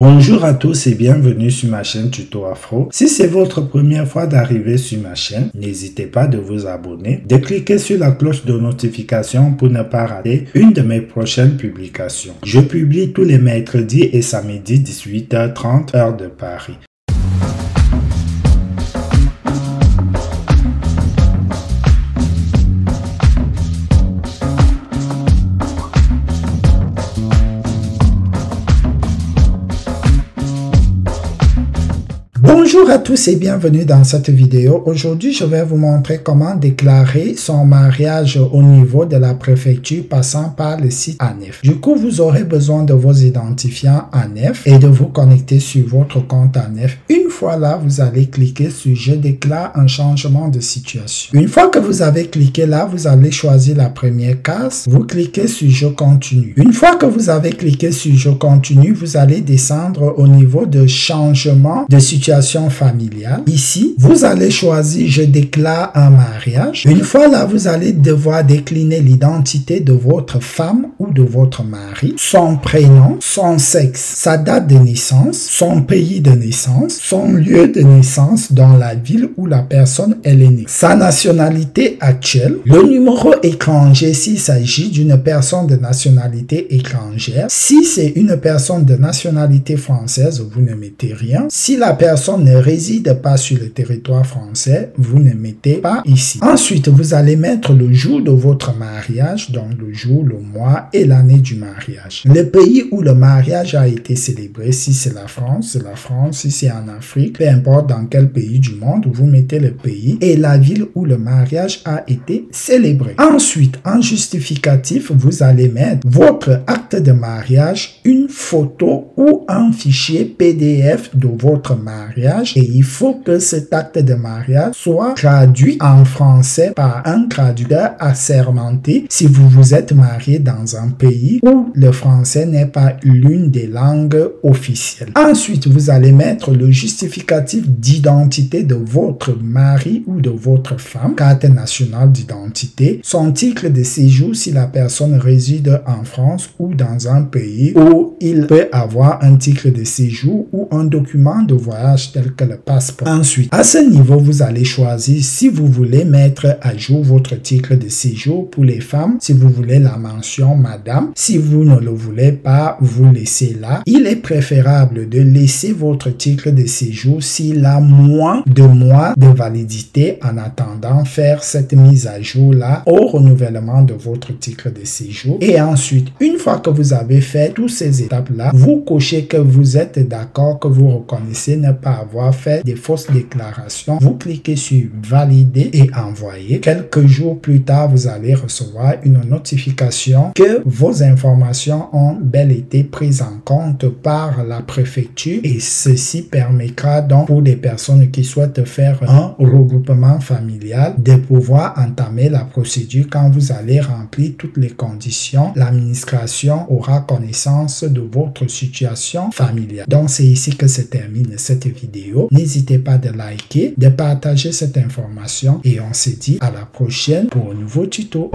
Bonjour à tous et bienvenue sur ma chaîne Tuto Afro. Si c'est votre première fois d'arriver sur ma chaîne, n'hésitez pas de vous abonner, de cliquer sur la cloche de notification pour ne pas rater une de mes prochaines publications. Je publie tous les mercredis et samedis 18h30 heure de Paris. Bonjour à tous et bienvenue dans cette vidéo. Aujourd'hui, je vais vous montrer comment déclarer son mariage au niveau de la préfecture passant par le site ANEF. Du coup, vous aurez besoin de vos identifiants ANEF et de vous connecter sur votre compte ANEF. Une fois là, vous allez cliquer sur « Je déclare un changement de situation ». Une fois que vous avez cliqué là, vous allez choisir la première case. Vous cliquez sur « Je continue ». Une fois que vous avez cliqué sur « Je continue », vous allez descendre au niveau de « Changement de situation » familiale. Ici, vous allez choisir « Je déclare un mariage ». Une fois là, vous allez devoir décliner l'identité de votre femme ou de votre mari, son prénom, son sexe, sa date de naissance, son pays de naissance, son lieu de naissance dans la ville où la personne est née, sa nationalité actuelle, le numéro étranger s'il s'agit d'une personne de nationalité étrangère. Si c'est une personne de nationalité française, vous ne mettez rien. Si la personne ne réside pas sur le territoire français, vous ne mettez pas ici. Ensuite, vous allez mettre le jour de votre mariage, donc le jour, le mois et l'année du mariage. Le pays où le mariage a été célébré, si c'est la France, c'est la France, si c'est en Afrique, peu importe dans quel pays du monde, vous mettez le pays et la ville où le mariage a été célébré. Ensuite, en justificatif, vous allez mettre votre acte de mariage, une photo ou un fichier PDF de votre mariage et il faut que cet acte de mariage soit traduit en français par un traducteur assermenté si vous vous êtes marié dans un pays où le français n'est pas l'une des langues officielles. Ensuite, vous allez mettre le justificatif d'identité de votre mari ou de votre femme, carte nationale d'identité, son titre de séjour si la personne réside en France ou dans un pays où il peut avoir un titre de séjour ou un document de voyage tel que le passeport. Ensuite, à ce niveau, vous allez choisir si vous voulez mettre à jour votre titre de séjour pour les femmes, si vous voulez la mention madame. Si vous ne le voulez pas, vous laissez là. Il est préférable de laisser votre titre de séjour s'il a moins de mois de validité en attendant faire cette mise à jour là au renouvellement de votre titre de séjour. Et ensuite, une fois que vous avez fait toutes ces étapes là, vous cochez que vous êtes d'accord, que vous reconnaissez ne pas avoir fait des fausses déclarations. Vous cliquez sur valider et envoyer. Quelques jours plus tard, vous allez recevoir une notification que vos informations ont bel été prises en compte par la préfecture et ceci permettra donc pour des personnes qui souhaitent faire un regroupement familial de pouvoir entamer la procédure. Quand vous allez remplir toutes les conditions, l'administration aura connaissance de votre situation familiale. Donc c'est ici que se termine cette vidéo. N'hésitez pas de liker, de partager cette information et on se dit à la prochaine pour un nouveau tuto.